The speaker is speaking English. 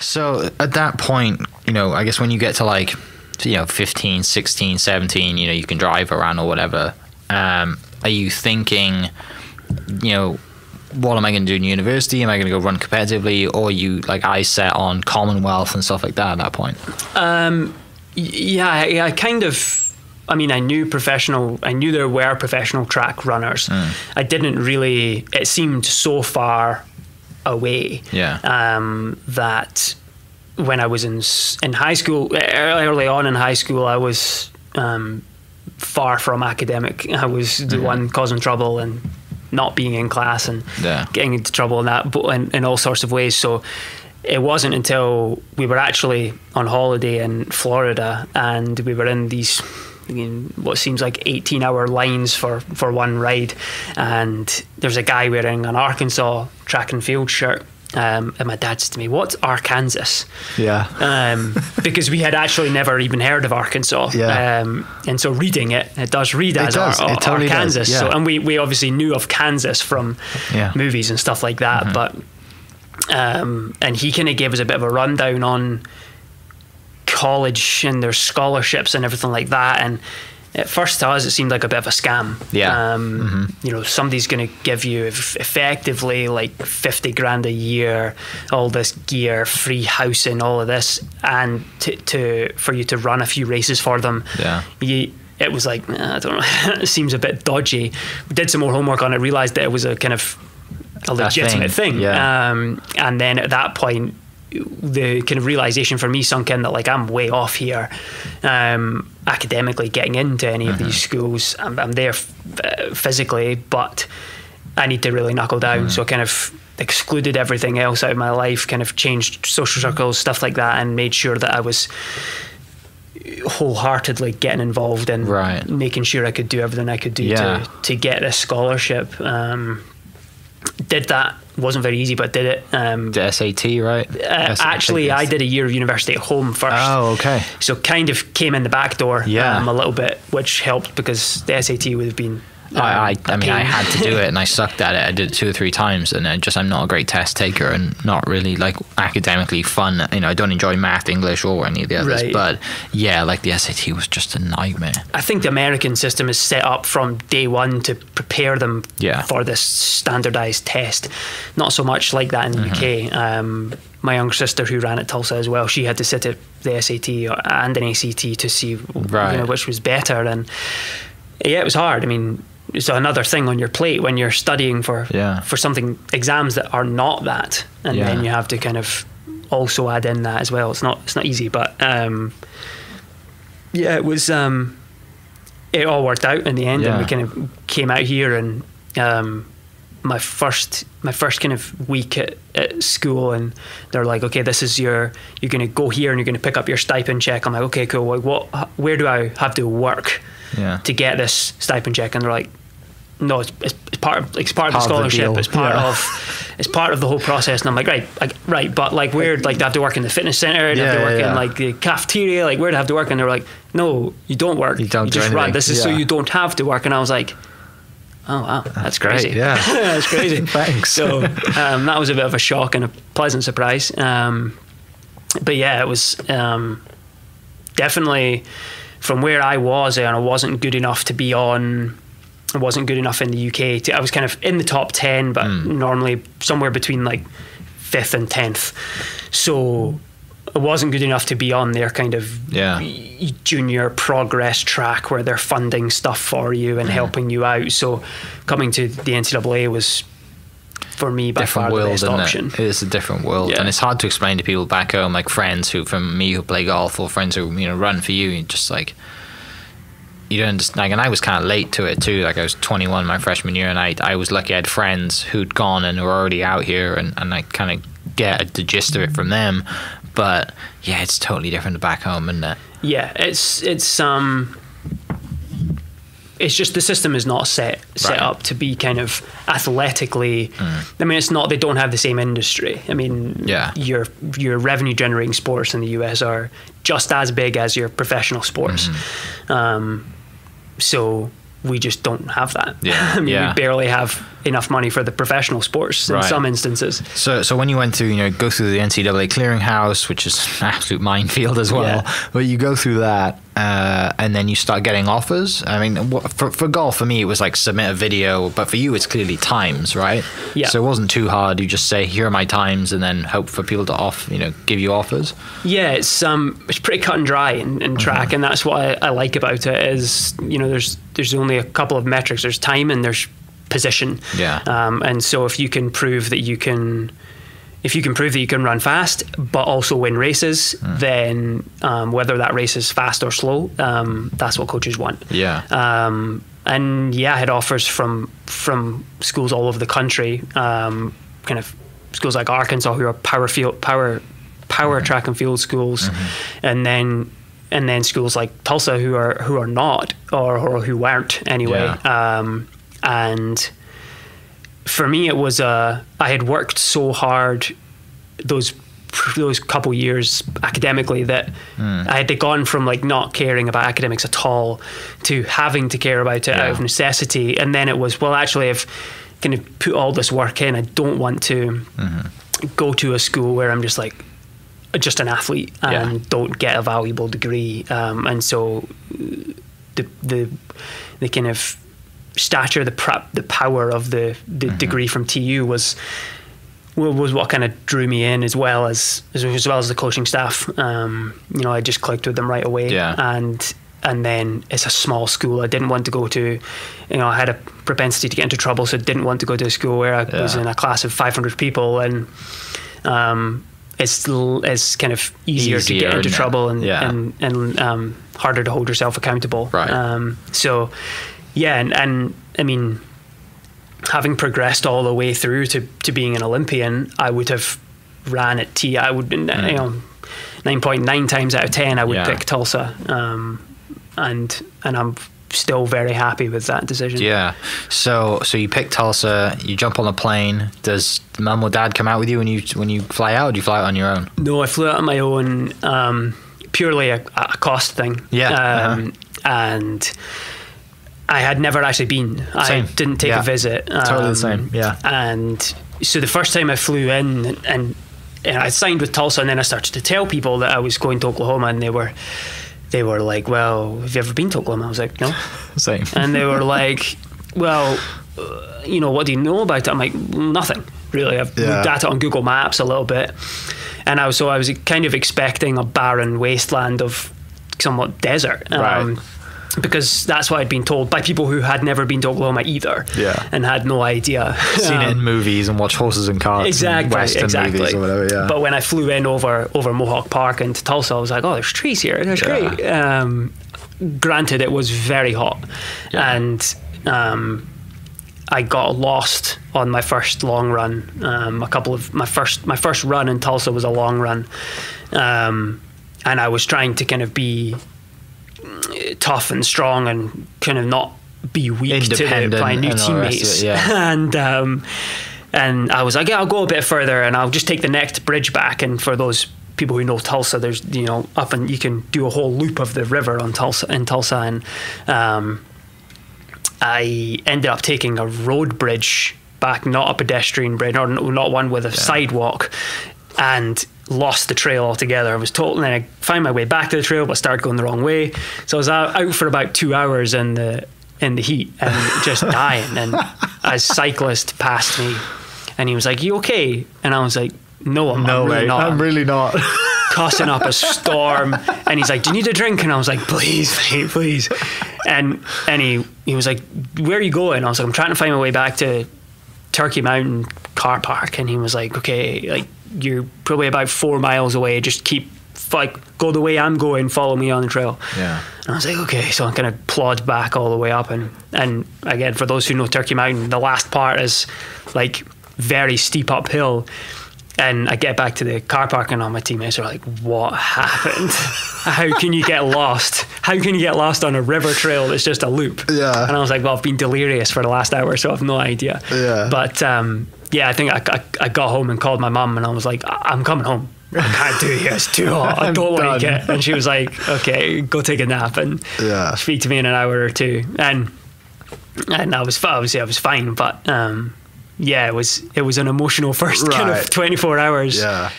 So at that point, you know, I guess when you get to like, you know, 15, 16, 17, you know, you can drive around or whatever. Are you thinking, you know, what am I going to do in university? Am I going to go run competitively? Or you, like I set on Commonwealth and stuff like that at that point? Yeah, I kind of... I mean, I knew there were professional track runners. Mm. I didn't really, it seemed so far away, yeah. That when I was in high school, early on in high school, I was far from academic. I was the one causing trouble and not being in class and getting into trouble and that, in all sorts of ways. So it wasn't until we were actually on holiday in Florida and we were in these, what seems like 18-hour lines for one ride, and there's a guy wearing an Arkansas track and field shirt, and my dad said to me, "What's Arkansas?" Yeah. Because we had actually never even heard of Arkansas. Yeah. And so reading it, it does read as Arkansas. Yeah. So, and we obviously knew of Kansas from movies and stuff like that, but and he kind of gave us a bit of a rundown on college and their scholarships and everything like that, and at first to us it seemed like a bit of a scam. Yeah. You know, somebody's going to give you effectively like 50 grand a year, all this gear, free housing, all of this, and for you to run a few races for them. Yeah. It was like, I don't know, it seems a bit dodgy. We did some more homework on it, realised that it was a kind of a legitimate thing. Yeah. And then at that point the kind of realization for me sunk in that like I'm way off here, academically, getting into any of these schools. I'm there physically, but I need to really knuckle down. So I kind of excluded everything else out of my life, kind of changed social circles, stuff like that, and made sure that I was wholeheartedly getting involved in making sure I could do everything I could do to get a scholarship. Did that. Wasn't very easy, but did it. The SAT, right? Actually, I did a year of university at home first. Oh, okay. So kind of came in the back door a little bit, which helped because the SAT would have been I mean, I had to do it and I sucked at it. I did it 2 or 3 times and I'm not a great test taker and not really like academically fun. You know, I don't enjoy math, English or any of the others, but yeah, like the SAT was just a nightmare. I think the American system is set up from day one to prepare them for this standardized test. Not so much like that in the UK. My younger sister who ran at Tulsa as well, she had to sit at the SAT and an ACT to see you know, which was better. And yeah, it was hard. I mean, it's another thing on your plate when you're studying for something, exams that are not that, and then you have to kind of also add in that as well. It's not easy, but yeah, it was. It all worked out in the end, and we kind of came out here, and my first kind of week at school, and they're like, okay, this is you're going to go here and you're going to pick up your stipend check. I'm like, okay, cool. Like, where do I have to work? Yeah. To get this stipend check, and they're like, no, it's part of the scholarship. It's part of the whole process. And I'm like, right, but like weird, like they have to work in the fitness center, they have to work in like the cafeteria, like where do I have to work? And they're like, no, you don't work. You just run. This is so you don't have to work. And I was like, oh wow, that's crazy. Great, yeah, that's crazy. Thanks. So that was a bit of a shock and a pleasant surprise. But yeah, it was definitely. From where I was, and I wasn't good enough to be on, I wasn't good enough in the UK. I was kind of in the top 10, but normally somewhere between like 5th and 10th. So I wasn't good enough to be on their kind of junior progress track where they're funding stuff for you and helping you out. So coming to the NCAA was, for me, by far the best option. It is a different world, and it's hard to explain to people back home, like friends who play golf or friends who run for you. And just like you don't understand. Like, and I was kind of late to it too. Like I was 21 my freshman year, and I was lucky I had friends who'd gone and were already out here, and I kind of get the gist of it from them. But yeah, it's totally different back home, isn't it? Yeah, it's just the system is not set up to be kind of athletically. I mean, it's not. They don't have the same industry. I mean, your revenue generating sports in the US are just as big as your professional sports. So we just don't have that. Yeah. I mean, we barely have enough money for the professional sports in some instances. So when you went through, go through the NCAA clearinghouse, which is an absolute minefield as well, but you go through that and then you start getting offers. I mean, for golf, for me, it was like submit a video, but for you, it's clearly times, right? Yeah. So it wasn't too hard. You just say, here are my times, and then hope for people to give you offers. Yeah, it's pretty cut and dry in track, and that's what I like about it is, there's only a couple of metrics. There's time and there's position. Yeah. And so if you can prove that you can... If you can prove that you can run fast, but also win races, then whether that race is fast or slow, that's what coaches want. Yeah. And yeah, I had offers from schools all over the country, kind of schools like Arkansas, who are power track and field schools, and then schools like Tulsa, who are not or who weren't anyway. Yeah. And for me, it was I had worked so hard those couple years academically that I had gone from like not caring about academics at all to having to care about it out of necessity. And then it was, well, actually, I've kind of put all this work in. I don't want to go to a school where I'm just like just an athlete and don't get a valuable degree. And so the kind of stature, the power of the degree from TU was what kind of drew me in, as well as the coaching staff. I just clicked with them right away. Yeah. And then it's a small school I didn't want to go to. I had a propensity to get into trouble, so I didn't want to go to a school where I was in a class of 500 people, and it's kind of easier to get into trouble and harder to hold yourself accountable. Right. So. Yeah, and I mean, having progressed all the way through to being an Olympian, I would have ran at T. I would 9.9 times out of 10, I would pick Tulsa, and I'm still very happy with that decision. Yeah. So you pick Tulsa, you jump on the plane. Does mum or dad come out with you when you fly out? Or do you fly out on your own? No, I flew out on my own, purely a cost thing. Yeah. And I had never actually been. Same. I didn't take a visit. Totally the same. Yeah. And so the first time I flew in and I signed with Tulsa, and then I started to tell people that I was going to Oklahoma, and they were like, "Well, have you ever been to Oklahoma?" I was like, "No." Same. And they were like, "Well, what do you know about it?" I'm like, "Nothing really. I've looked at it on Google Maps a little bit," and I was kind of expecting a barren wasteland of somewhat desert. Right. Because that's what I'd been told by people who had never been to Oklahoma either, and had no idea. Seen it in movies and watched horses and carts, exactly, and Western movies or whatever. Yeah. But when I flew in over Mohawk Park into Tulsa, I was like, "Oh, there's trees here. That's great." Granted, it was very hot, and I got lost on my first long run. My first run in Tulsa was a long run, and I was trying to kind of be tough and strong and kind of not be weak to my new teammates. And I was like, I'll go a bit further and I'll just take the next bridge back. And for those people who know Tulsa, there's up and you can do a whole loop of the river in Tulsa, and I ended up taking a road bridge back, not a pedestrian bridge, or not one with a sidewalk, and lost the trail altogether. I was told, and then I found my way back to the trail, but started going the wrong way. So I was out for about 2 hours in the heat and just dying. And a cyclist passed me, and he was like, "You okay?" And I was like, "No, I'm really not. Cussing up a storm. And he's like, "Do you need a drink?" And I was like, "Please, mate, please." And he was like, "Where are you going?" I was like, "I'm trying to find my way back to Turkey Mountain car park." And he was like, "Okay, you're probably about 4 miles away. Just keep go the way I'm going. Follow me on the trail." Yeah. And I was like, okay. So I'm kind of plod back all the way up, and again, for those who know Turkey Mountain, the last part is like very steep uphill. And I get back to the car park, and all my teammates are like, "What happened? How can you get lost? How can you get lost on a river trail that's just a loop?" Yeah. And I was like, "Well, I've been delirious for the last hour, so I've no idea." Yeah. But yeah, I think I got home and called my mum, and I was like, "I'm coming home. I can't do this. It's too hot. I don't like it." And she was like, "Okay, go take a nap and speak to me in an hour or two." And I was fine, but yeah, it was an emotional first kind of 24 hours. Yeah.